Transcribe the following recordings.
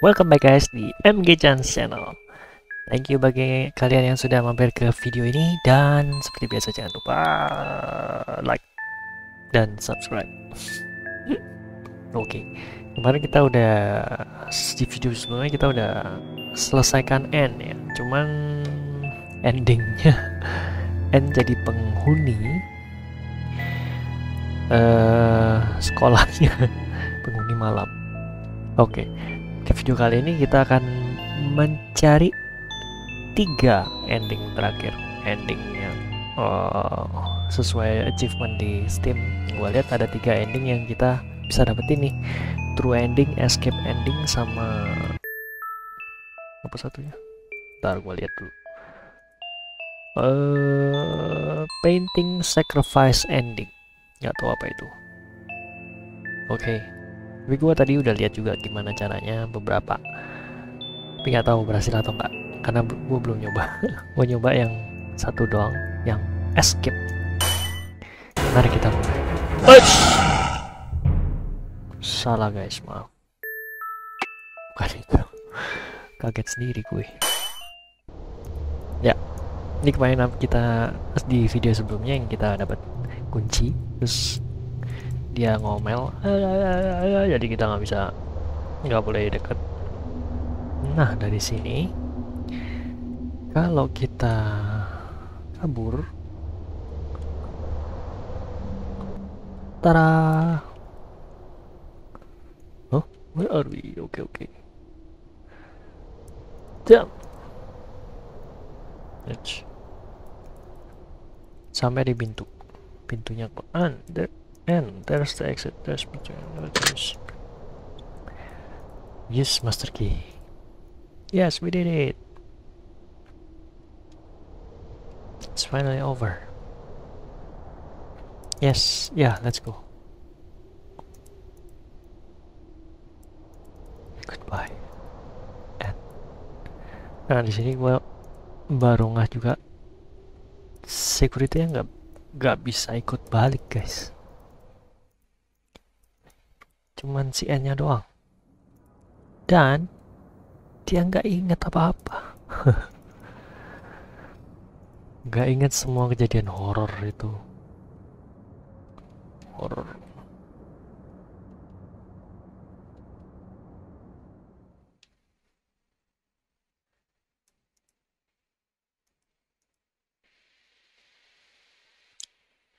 Welcome back guys di MG Chance Channel. Thank you bagi kalian yang sudah mampir ke video ini, dan seperti biasa jangan lupa like dan subscribe. Oke, kemarin kita udah di video sebelumnya kita udah selesaikan Ann ya, cuman endingnya Ann jadi penghuni sekolahnya, penghuni malam. Oke. Di video kali ini kita akan mencari 3 ending terakhir, ending yang sesuai achievement di Steam. Gue lihat ada 3 ending yang kita bisa dapetin nih, true ending, escape ending, sama apa satunya? Ntar gue lihat dulu. Painting sacrifice ending, nggak tahu apa itu. Oke. Tapi gue tadi udah lihat juga gimana caranya beberapa, tapi nggak tahu berhasil atau enggak karena gue belum nyoba. Gue nyoba yang satu doang, yang escape. Mari kita mulai. Uish! Salah guys, maaf, bukan itu. Kaget sendiri gue ya. Ini kemarin kita di video sebelumnya yang kita dapat kunci, terus dia ngomel, jadi kita nggak bisa, nggak boleh deket. Nah dari sini kalau kita kabur, tara, oh, where are we? Oke. Jump, sampai di pintunya kean. And there's the exit, there's between others. Yes, master key. Yes, we did it. It's finally over. Yes, yeah, let's go. Goodbye. And nah di sini gua baru ngeh juga security-nya nggak bisa ikut balik guys. Cuman si N-nya doang, dan dia nggak inget apa-apa. Nggak inget semua kejadian horor itu. Horor.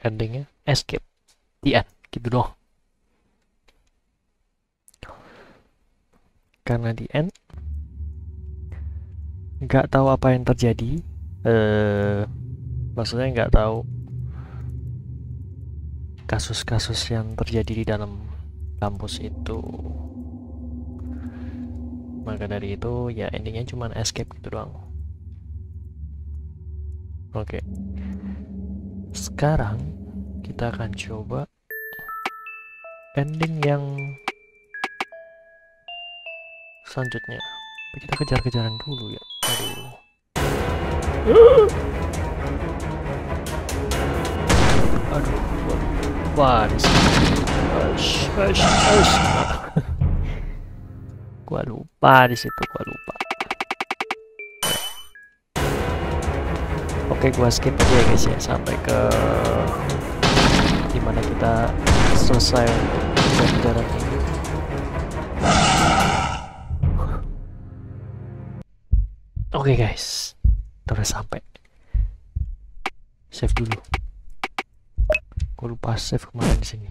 Endingnya escape, the end, gitu doang. Karena di end nggak tahu apa yang terjadi, maksudnya nggak tahu kasus-kasus yang terjadi di dalam kampus itu. Maka dari itu ya endingnya cuma escape gitu doang. Oke. Sekarang kita akan coba ending yang selanjutnya. Kita kejar-kejaran dulu ya. Aduh. Aduh. Wah, gua lupa di situ, gua lupa. Oke, gua skip aja ya guys ya, sampai ke dimana kita selesai kejar-kejaran ini. Oke guys, terus sampai save dulu. Gue lupa save kemarin di sini.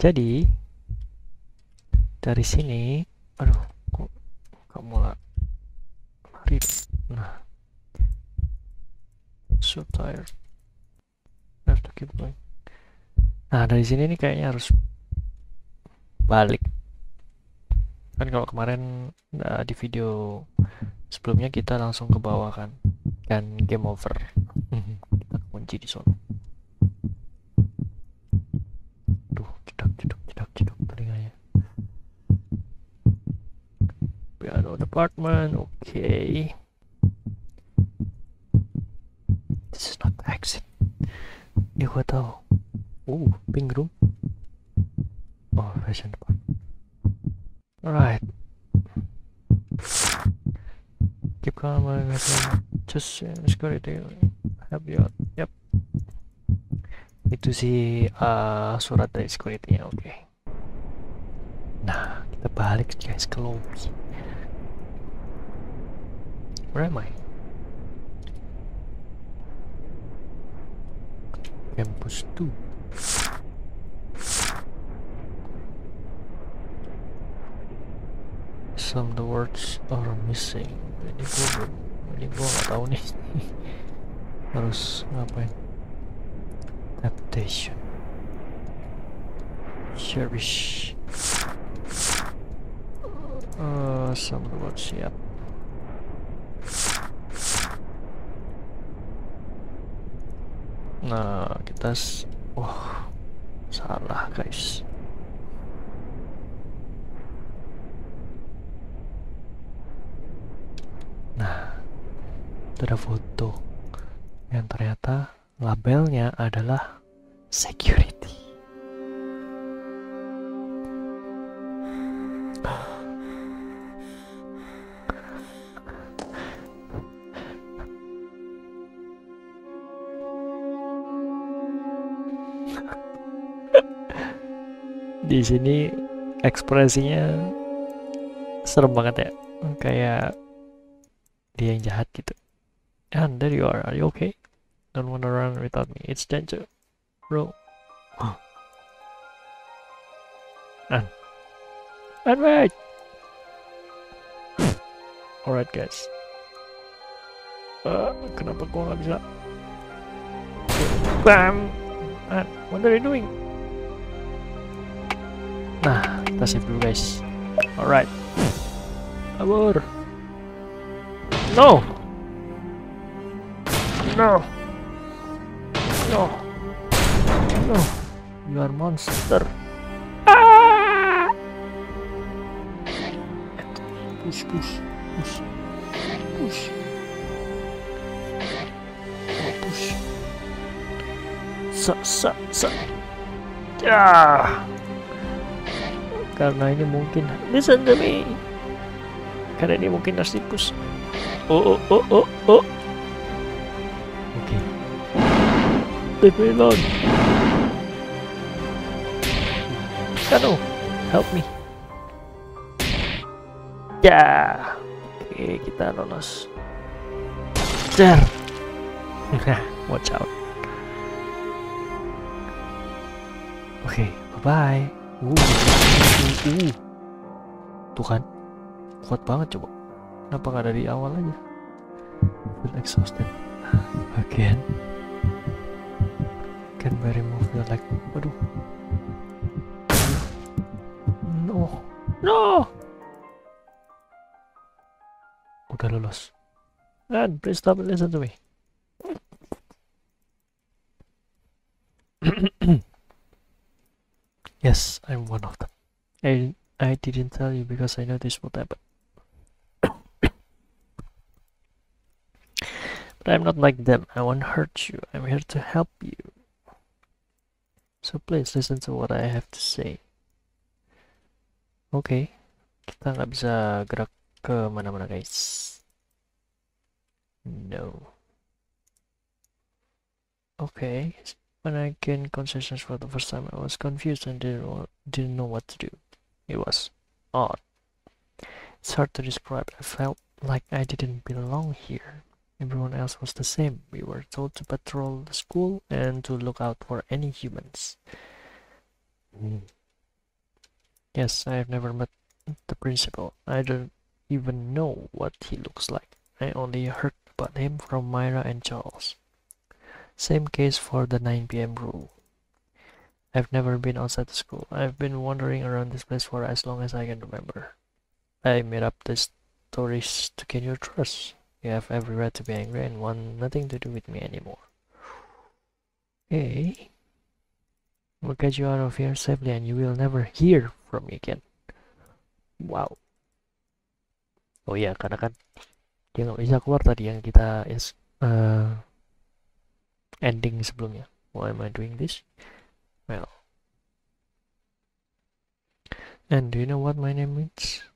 Jadi dari sini, aduh, kok kamu lari? Nah, so tired. I have to keep going. Nah dari sini nih kayaknya harus balik. Kan kalau kemarin di video sebelumnya kita langsung ke bawah kan, dan game over. Kita kunci di sana. Duh, cedak telinganya. Piano department, okay. This is not the exit. Ya gua tahu. Pink room. Oh, fashion department. Alright. come on, just go to the help you out. Yep, itu sih surat dari security-nya. Oke. Nah, kita balik guys ke lobby. Where am I? Campus 2. Some of the words are missing. Jadi gua nggak tahu nih. Harus ngapain? Adaptation. Cherish. Some of the words, yep. Nah, kita salah guys. Nah, itu ada foto yang ternyata labelnya adalah security. Di sini ekspresinya serem banget ya, kayak dia yang jahat gitu. And there you are you okay? Don't wanna run without me, it's danger, bro. And wait. Alright guys. Kenapa gua nggak bisa? Bam. And what are you doing? Nah, kita save dulu guys. Alright. Abur. No. No. No. No. You are monster. Ah! Push, push, push, push. Oh, push. Sa. Ah. Karena ini mungkin listen to me. Karena ini mungkin harus dipus. Oh. Okay. Leave me alone. Kano, help me. Ya. Okay, kita lolos. Jar. Watch out. Okay, bye bye. Tuh kan kuat banget, coba kenapa nggak dari awal aja. Feel exhausted again, can we remove the leg? Waduh, no, udah lolos. And please stop and listen to me. Yes, I'm one of them. I didn't tell you because I noticed what happened. But I'm not like them. I won't hurt you. I'm here to help you. So please listen to what I have to say. Okay. Kita nggak bisa gerak ke mana-mana, guys. No. Okay. When I gained consciousness for the first time, I was confused and didn't know what to do. It was odd. It's hard to describe. I felt like I didn't belong here. Everyone else was the same. We were told to patrol the school and to look out for any humans. Yes, I have never met the principal. I don't even know what he looks like. I only heard about him from Myra and Charles. Same case for the 9 PM rule. I've never been outside the school. I've been wandering around this place for as long as I can remember. I made up these stories to gain your trust. You have every right to be angry and want nothing to do with me anymore. Hey, we'll get you out of here safely and you will never hear from me again. Wow. Oh iya, karena kan dia nggak bisa keluar tadi yang kita ending sebelumnya. Why am I doing this? Well. And do you know what my name means?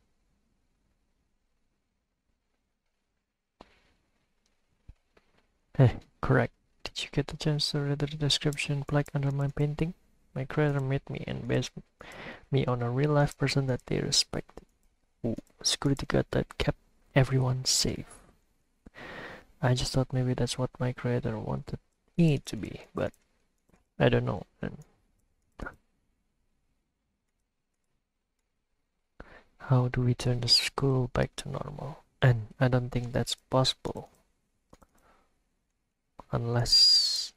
Correct. Did you get the chance to read the description plaque under my painting? My creator made me and based me on a real-life person that they respected. Ooh. Security guard that kept everyone safe. I just thought maybe that's what my creator wanted me to be, but I don't know. And how do we turn the school back to normal? And I don't think that's possible. Unless...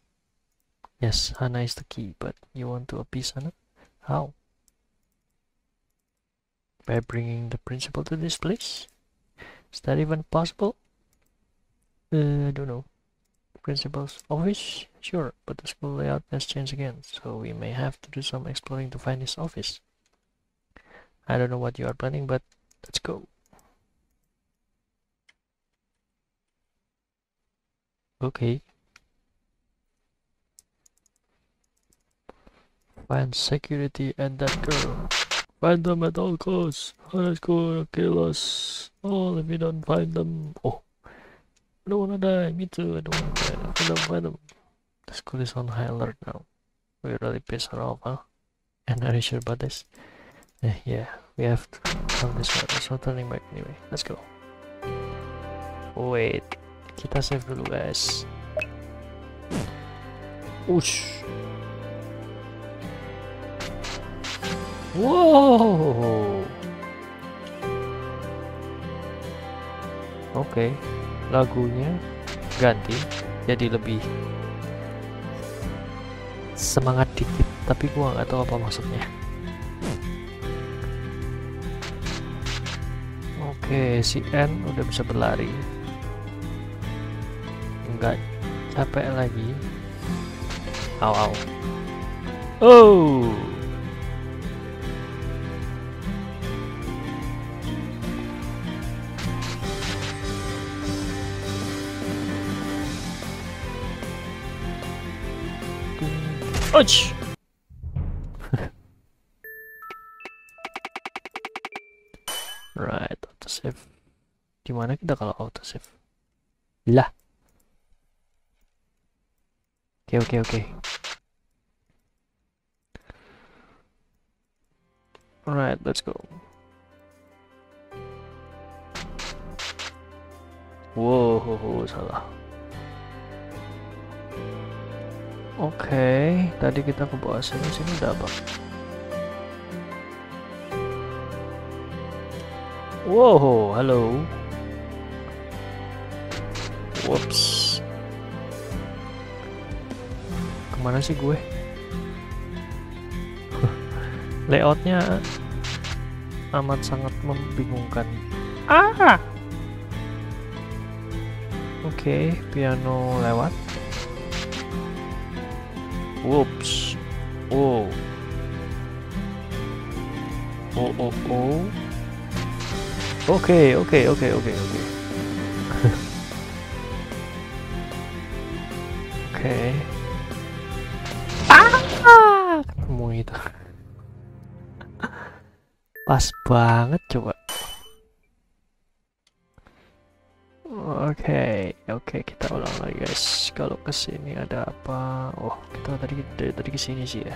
yes, Hannah is the key, but you want to appease Hannah? How? By bringing the principal to this place? Is that even possible? I don't know. Principal's office? Sure, but the school layout has changed again, so we may have to do some exploring to find his office. I don't know what you are planning, but let's go. Okay. Find security and that girl. Find them at all costs. Hannah's gonna kill us all if we don't find them. Oh, I don't wanna die. Me too. I don't wanna die. Find them. The school is on high alert now. We really pissed her off, huh? And are you sure about this? Yeah, we have to come this way. There's no turning back anyway. Let's go. Wait, kita save dulu guys. Ush. Whoa. Okay, lagunya ganti jadi lebih semangat dikit, tapi gua nggak tahu apa maksudnya. Oke, si Ann udah bisa berlari, nggak capek lagi. Aw. Oh, ouch. Right, autosave. Gimana kita kalau autosave? Lah. Oke. Right, let's go. Wow, salah. Oke, tadi kita ke bawah sini udah apa? Whoa, hello. Whoops. Kemana sih gue? Layoutnya amat sangat membingungkan. Ah. Oke, piano lewat. Whoops. Oh. Oh. Okay. Okay. Ah! Ketemu itu. Pas banget coba. Oke, kita ulang lagi guys. Kalau kesini ada apa? Oh, kita tadi kesini sih ya.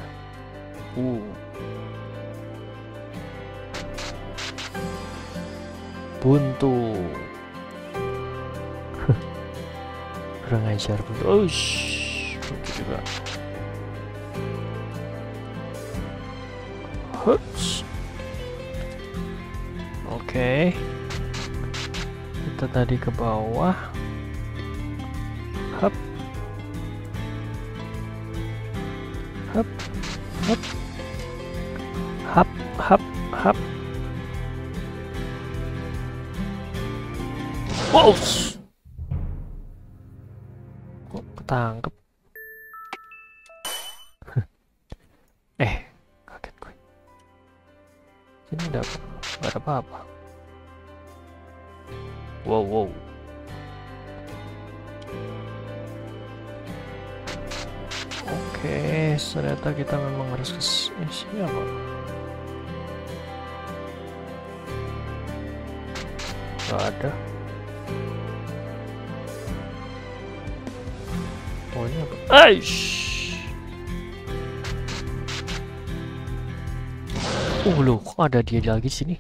Buntu. Kurang ajar buntu. Oh, buntu juga. Hups. Oke. Kita tadi ke bawah. Hup. Hup. Hup. Hup. Hup. Hup. Wow. Kok ketangkep? Kaget gue. Sini nggak ada apa-apa. Wow. Oke, ternyata kita memang harus ke sini apa? Nggak ada. corner. Hey, shh. Oh loh, ada dia lagi sini.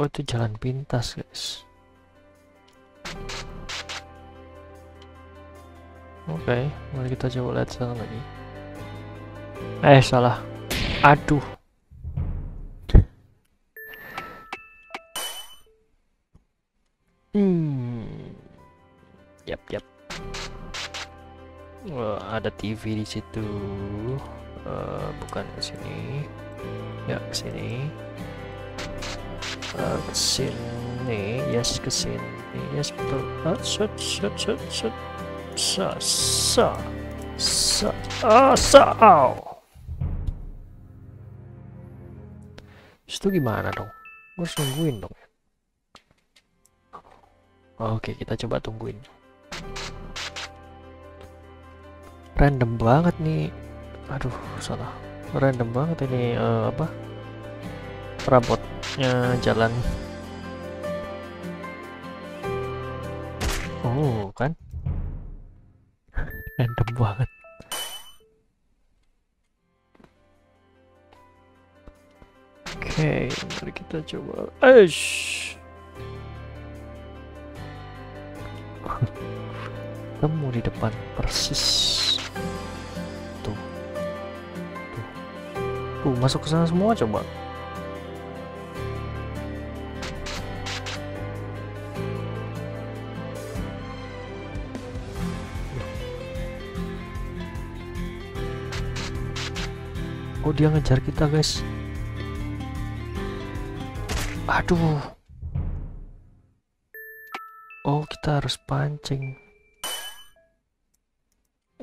Oh, itu jalan pintas, guys. Oke, mari kita coba lihat sana lagi. Eh, salah. Aduh. Yap. Ada TV di situ. Bukan ke sini. Ya, ke sini. Kesini, yes, kesini, yes, betul. Itu gimana dong? Gua tungguin dong. Oke, kita coba tungguin. Random banget nih. Aduh, salah. Random banget ini apa? Robotnya jalan. Oh kan, random banget. Oke, mari kita coba. Eish, temu di depan persis. Tuh, masuk ke sana semua coba. Oh, dia ngejar kita, guys. Aduh. Oh, kita harus pancing.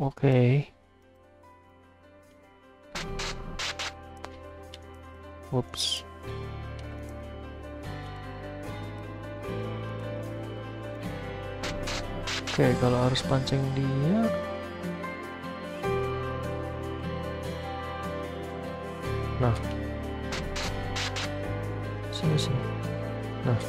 Oke. Oops. Oke, kalau harus pancing dia. Nah, sini. Nah,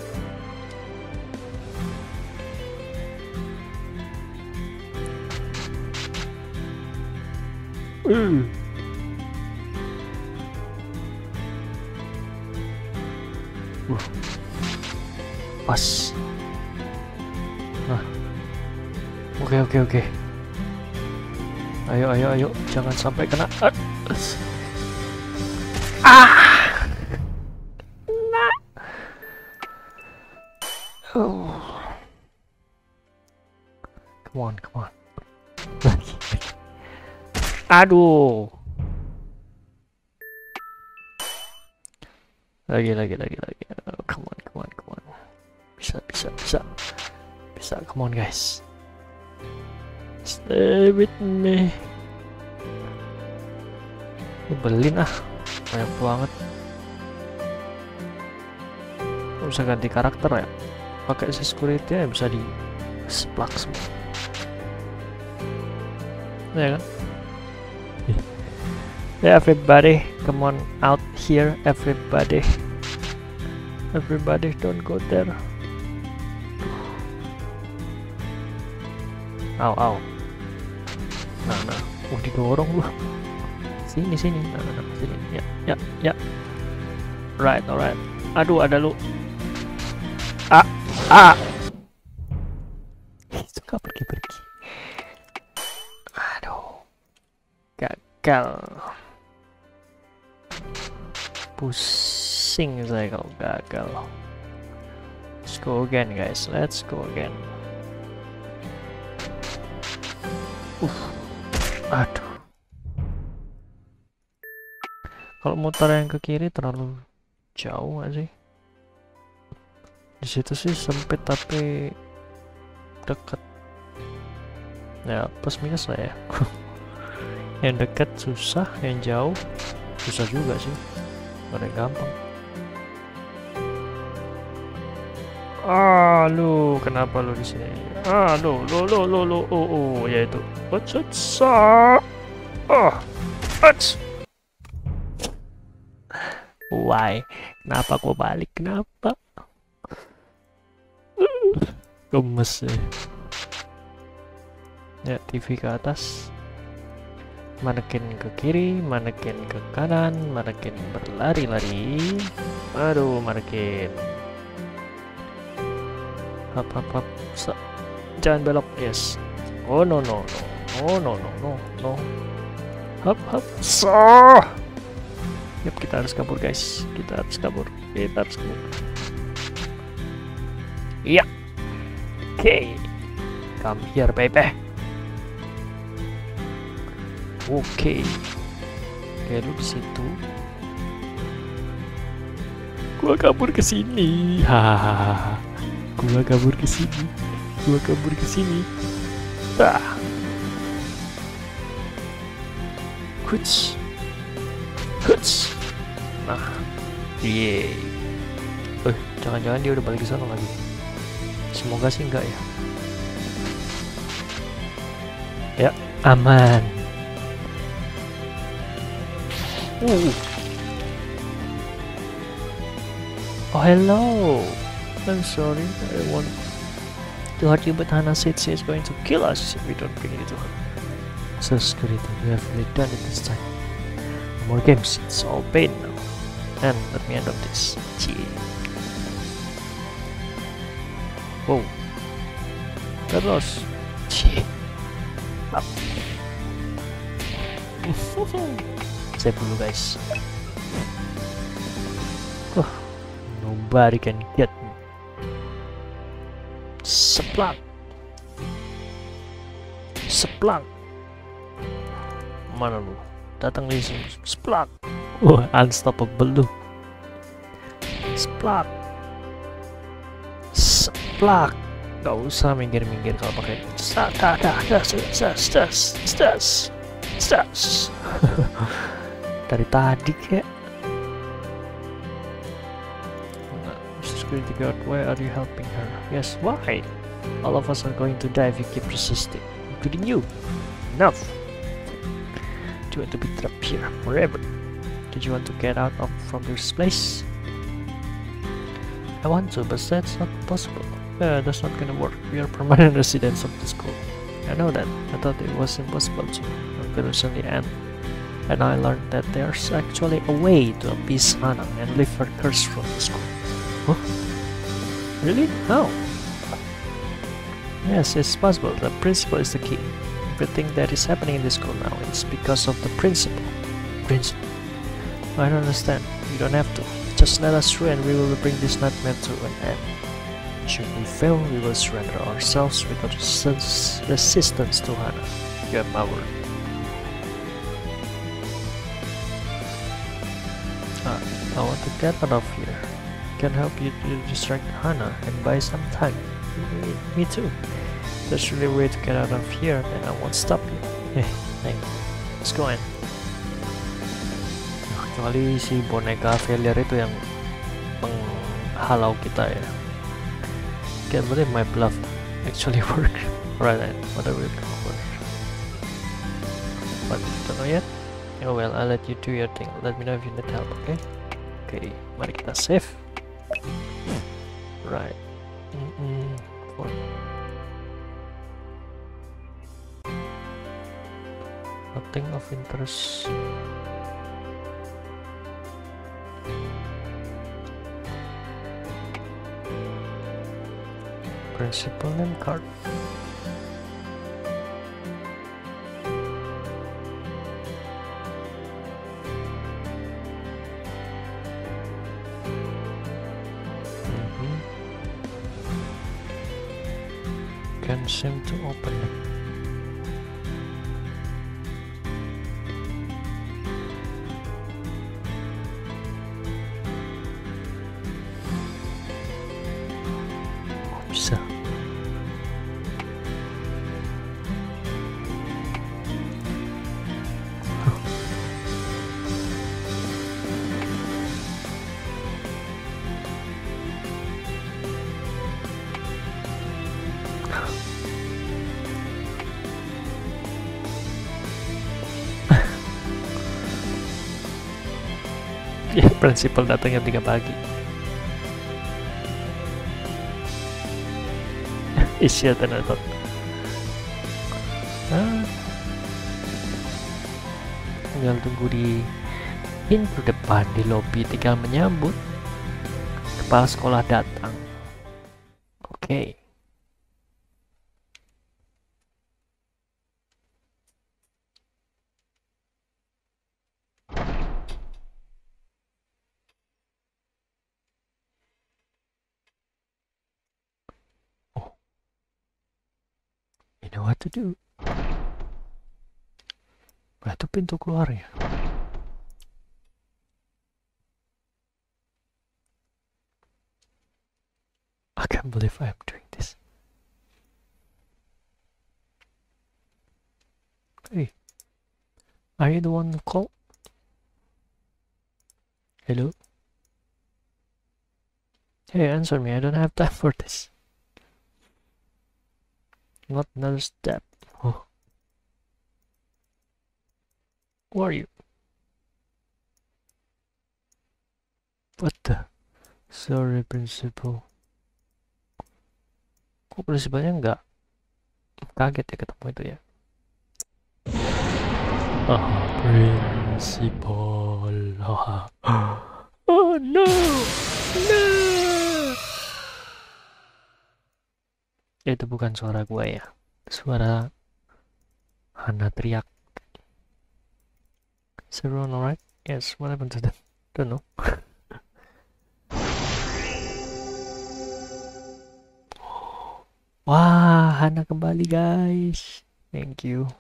pas. Nah, oke. Ayo, jangan sampai kena. Nah. Oh. Come on. Aduh. Lagi. Oh, come on. Bisa. Come on, guys. Stay with me. Nyebelin ah. Banyak banget. Bisa ganti karakter ya. Pakai security ya, bisa di seplak semua. Ya kan? Yeah, everybody, come on out here, everybody. Everybody don't go there. Ow. Nah. Oh, didorong lu. Sini. Nah, sini. Ya. Right, alright. Aduh, ada lu. Suka pergi. Aduh. Gagal. Pusing saya kalau gagal. Let's go again, guys. Let's go again. Aduh. Kalau muter yang ke kiri terlalu jauh gak sih? Di situ sih sempit tapi dekat. Ya plus minus lah ya. Yang dekat susah, yang jauh susah juga sih. Gak ada yang gampang. Lu kenapa lu di sini? Lu. Oh, ya itu. What's Why? Kenapa aku balik? Kenapa? Gemes deh. Ya, TV ke atas. Manekin ke kiri, manekin ke kanan, manekin berlari-lari. Aduh, manekin. Hap hap hap. Jangan belok, yes. Oh no no no. Oh no no no no. Hap hap. So. Yap, kita harus kabur, guys. Kita harus kabur. Kita harus kabur. Iya. Yeah. Oke. Okay. Come here, baby. Oke, okay. Lu situ, gua kabur ke sini, hahaha, gua kabur ke sini, gua kabur ke sini, ah, kuts, kuts, nah, ye, jangan-jangan dia udah balik ke sana lagi, semoga sih enggak ya, ya aman. Oh hello! I'm sorry, I don't want to hurt you, but Hannah said she's going to kill us if we don't bring you to her. So screw it, we have really done it this time. No more games, it's all pain now. And let me end up this. Gee. Whoa. That was. Gee. Up. Save dulu guys. Nobody can get me. Seplang, seplang. Mana lu? Datang di sini. Seplang. Wah, unstoppable lu. Seplang, seplang. Gak usah minggir-minggir kalau pakai. Dari tadi kayak security guard, why are you helping her? Yes, why? All of us are going to die if you keep resisting, including you. Enough. Do you want to be trapped here forever? Did you want to get out of from this place? I want to, but that's not possible. That's not gonna work. We are permanent residents of this school. I know that. I thought it was impossible to. Until recently, and I learned that there's actually a way to appease Hannah and lift her curse from the school. Huh? Really? How? Yes, it's possible. The principal is the key. Everything that is happening in this school now is because of the principal. Principal? I don't understand. You don't have to. Just let us through and we will bring this nightmare to an end. Should we fail, we will surrender ourselves without resistance to Hannah. You have my word. I want to get out of here. Can help you to distract Hannah and buy some time. Me too. There's really a way to get out of here and I won't stop you. Thank you. Let's go in. Kecuali si boneka failure itu yang menghalau kita ya. Can't believe my bluff actually worked. Right then, what are we going for? But don't know yet? Oh well, I'll let you do your thing. Let me know if you need help, okay? Okay, mari kita save. Right. Four. Nothing of interest. Principal name card. Can't seem to open it. Oops. Prinsipal datang jam 3 pagi. easier than I thought. Tinggal tunggu di pintu depan di lobi, tinggal menyambut kepala sekolah datang. Oke. You know what to do. Berarti pintu keluar ya. I can't believe I'm doing this. Hey, are you the one who called? Hello? Hey, answer me, I don't have time for this. Not another step. Oh. Who are you? What the? Sorry, principal. Kok principalnya nggak kaget ya ketemu itu ya? Ah, principal. Oh no, no. Itu bukan suara gue ya, suara Hana teriak. Is everyone alright? Yes, what happened to them? Don't know. Wah, Hana kembali guys. Thank you.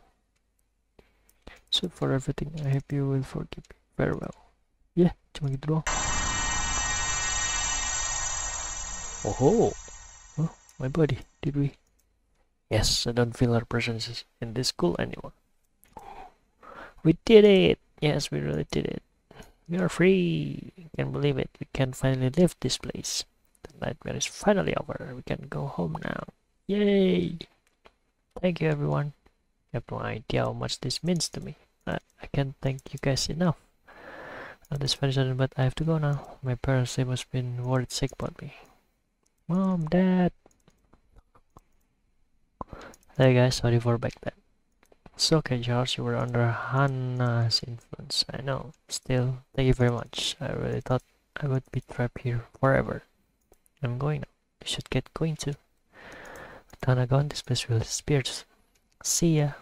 So for everything, I hope you will forgive me. Very well. Yeah, cuma gitu doang. Oh, oh, my body. Did we? Yes, I don't feel our presence in this school anymore. We did it! Yes, we really did it. We are free! I can't believe it. We can finally leave this place. The nightmare is finally over. We can go home now. Yay! Thank you, everyone. You have no idea how much this means to me. I can't thank you guys enough. I'm just very sorry, but I have to go now. My parents, they must have been worried sick about me. Mom, Dad! Hey guys, sorry for back then. It's okay, George, you were under Hannah's influence, I know. Still, thank you very much. I really thought I would be trapped here forever. I'm going now. You should get going too. With Hannah gone, this place will disappear. See ya.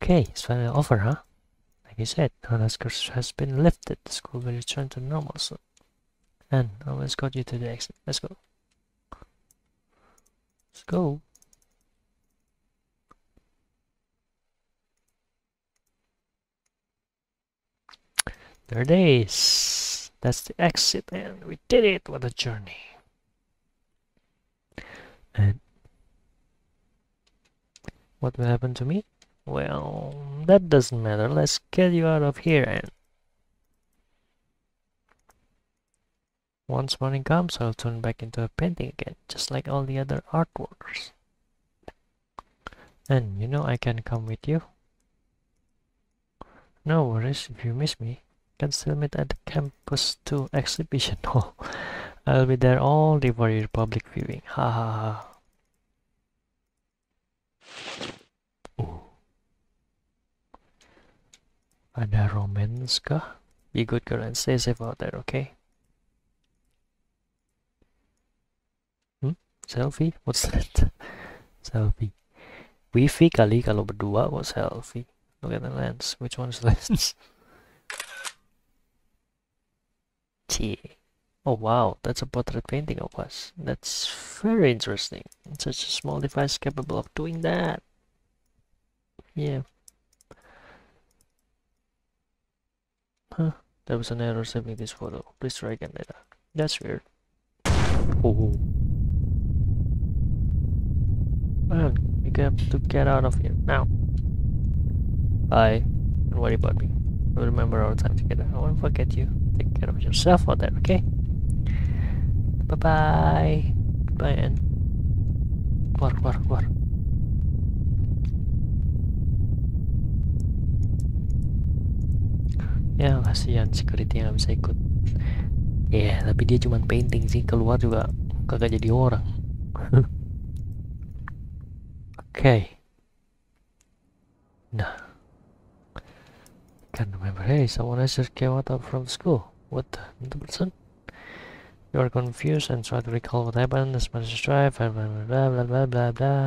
Okay, it's finally over, huh? Like you said, Hannah's curse has been lifted. The school will return to normal soon. And I'll escort you to the exit. Let's go. Let's go. There it is. That's the exit, and we did it. What a journey. And what will happen to me? Well, that doesn't matter. Let's get you out of here. And once morning comes, I'll turn back into a painting again, just like all the other artworks. And you know I can come with you. No worries, if you miss me, you can still meet at the Campus 2 exhibition hall. I'll be there all day for your public viewing. Ha ha ha. Ooh. Ada romance kah? Be good girl and stay safe out there, okay? Selfie? What's that? Selfie. Wifi kali kalau berdua, what's selfie? Look at the lens. Which one is the lens? T. Oh wow, that's a portrait painting of us. That's very interesting. It's such a small device capable of doing that. Yeah. Huh. There was an error saving this photo. Please try again later. That's weird. Oh. Well, we have to get out of here now. Bye. Don't worry about me. We'll remember our time together. I won't forget you. Take care of yourself out there, okay? Bye bye. Bye, Ann. Keluar. Ya, kasihan security yang gak bisa ikut. Iya, yeah, tapi dia cuman painting sih, keluar juga kagak jadi orang. Okay. Nah. Can't remember. Hey, someone else just came out from school. What the person? You are confused and try to recall what happened. As much as drive, blah blah blah blah blah blah blah.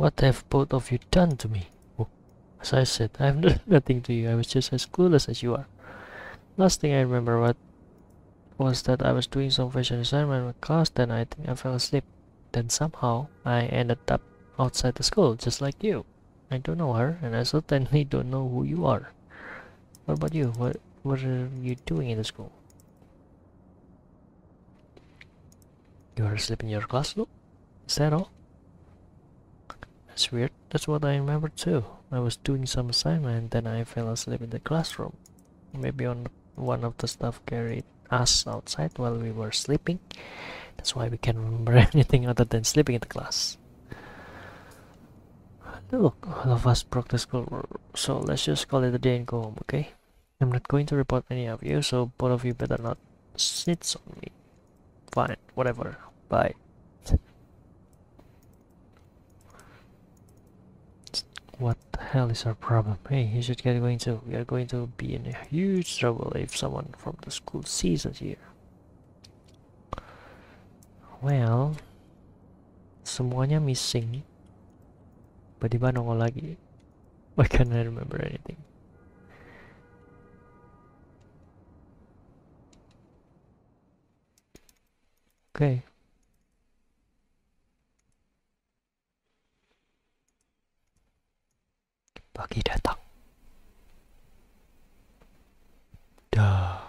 What have both of you done to me? Oh, as I said, I have done nothing to you. I was just as clueless as you are. Last thing I remember was that I was doing some fashion design in my class. Then I think I fell asleep. Then somehow I ended up outside the school, just like you. I don't know her, and I certainly don't know who you are. What about you? What are you doing in the school? You are asleep in your classroom? Is that all? That's weird. That's what I remember too. I was doing some assignment, then I fell asleep in the classroom. Maybe one of the staff carried us outside while we were sleeping. That's why we can't remember anything other than sleeping in the class. Look, all of us broke the school, so let's just call it a day and go home, okay? I'm not going to report any of you, so both of you better not snitch on me. Fine, whatever. Bye. What the hell is our problem? Hey, you should get going too. We are going to be in huge trouble if someone from the school sees us here. Well, semuanya missing. Tiba-tiba nongol lagi. Why can't I remember anything? Okay. Pagi datang. Duh.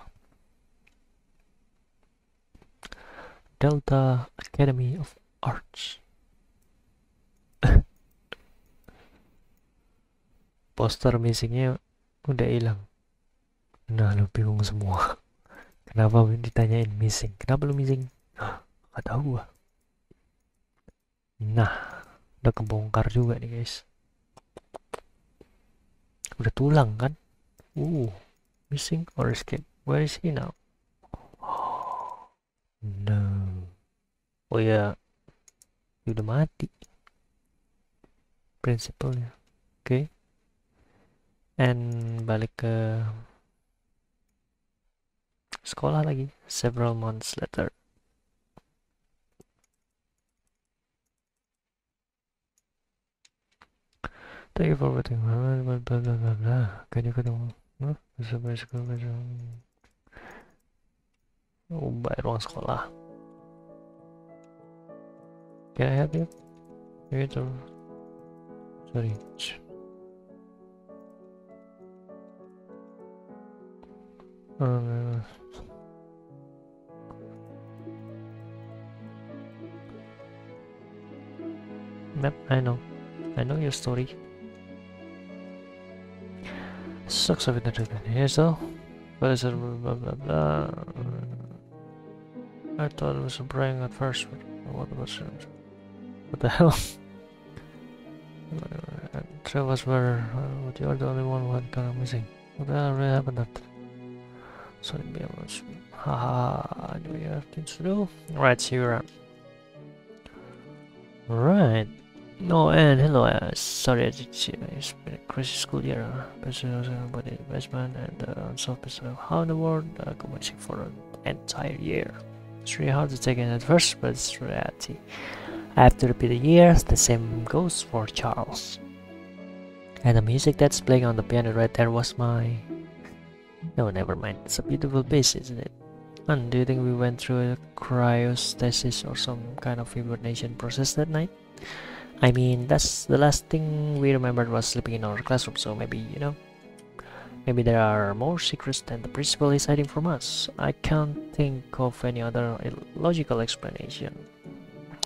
Delta Academy of Arts. Poster missingnya udah hilang. Nah, lu bingung semua. Kenapa ditanyain missing? Kenapa lu missing? Gak tahu gua. Nah, udah kebongkar juga nih guys. Udah tulang kan? Missing or escape? Where is he now? No. Oh ya, udah mati. Prinsipalnya, oke. Okay. And balik ke sekolah lagi. Several months later. Thank you for waiting. Blah blah blah blah. Can you ketemu? Ubah ruang sekolah. Can I help you? Sorry. Map, I know your story. Sucks of it not happening here, so. But it's a blah blah blah. I thought it was a prank at first, but what was it? What the hell? Travels were, but you're the only one who had gone missing. What the hell really happened after? So it'd be much. Haha, do we have things to do? Right, see you around. Right. No, and hello, sorry I didn't see you. It's been a crazy school year. Basically, everybody in the basement and unsolved mystery. How in the world I go watching for an entire year? It's really hard to take in at first, but it's reality. I have to repeat the years, the same goes for Charles. And the music that's playing on the piano right there was my. No, never mind. It's a beautiful bass, isn't it? And do you think we went through a cryostasis or some kind of hibernation process that night? I mean, that's the last thing we remembered was sleeping in our classroom, so maybe, you know, maybe there are more secrets than the principal is hiding from us. I can't think of any other logical explanation.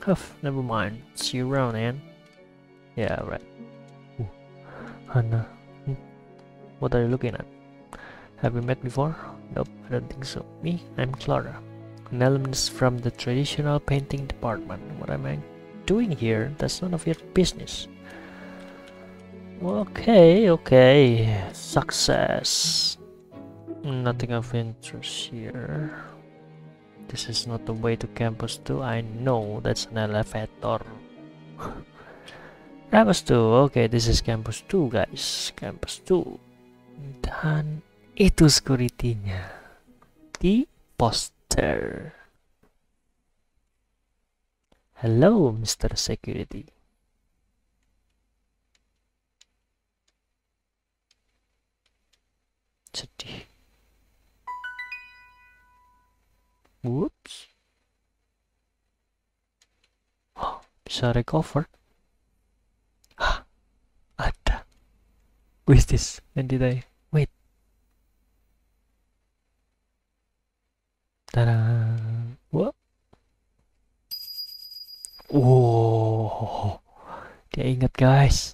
Oh, never mind. See you around, Ann. Yeah, right. Ooh. Hannah, what are you looking at? Have we met before? Nope, I don't think so. Me? I'm Clara. An alumnus from the traditional painting department. What am I doing here? That's none of your business. Okay. Success. Nothing of interest here. This is not the way to Campus 2. I know, that's an elevator. Campus 2, okay, this is Campus 2 guys. Campus 2. Dan itu security-nya. Di poster. Hello, Mr. Security. Sedih. Whoops. Oh, bisa recover. Ah, ada. Who is this? When did I wait? Ta-da! What? Oh, dia ingat guys.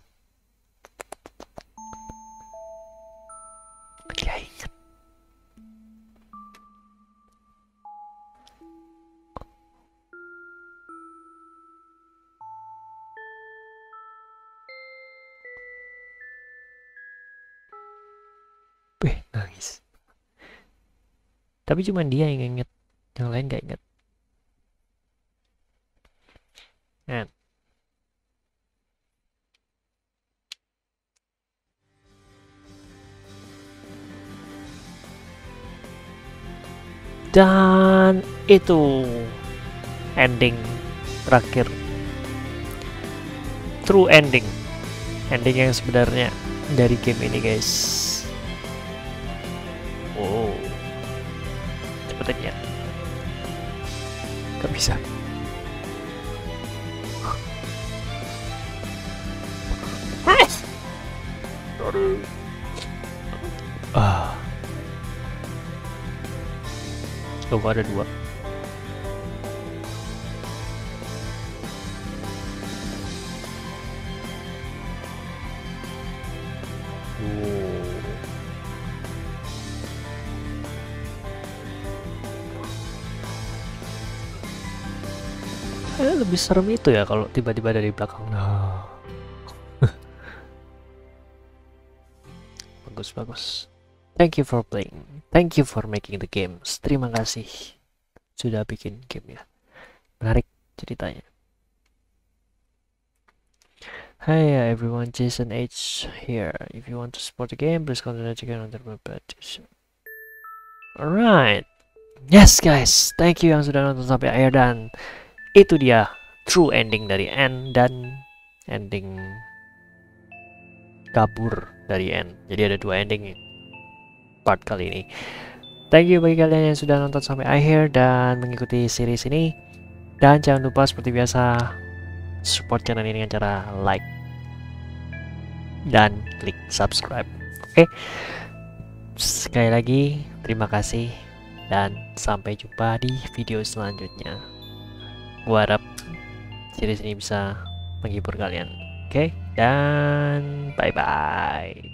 Nangis. Tapi cuma dia yang inget, yang lain gak inget. Ann. Dan itu ending terakhir. True ending. Ending yang sebenarnya dari game ini guys. Wow, cepetan ya. Gak bisa. Ah, coba ada dua. Lebih serem itu ya kalau tiba-tiba dari belakang. Nah. Bagus, bagus. Thank you for playing. Thank you for making the games. Terima kasih sudah bikin gamenya. Menarik ceritanya. Hi everyone, Jason H here. If you want to support the game, please consider checking out their webpage. Alright. Yes guys, thank you yang sudah nonton sampai akhir dan itu dia true ending dari Ann dan ending kabur dari Ann. Jadi ada dua ending part kali ini. Thank you bagi kalian yang sudah nonton sampai akhir dan mengikuti series ini. Dan jangan lupa seperti biasa support channel ini dengan cara like dan klik subscribe. Oke. Sekali lagi terima kasih dan sampai jumpa di video selanjutnya. Gua harap series ini bisa menghibur kalian. Oke, dan bye-bye.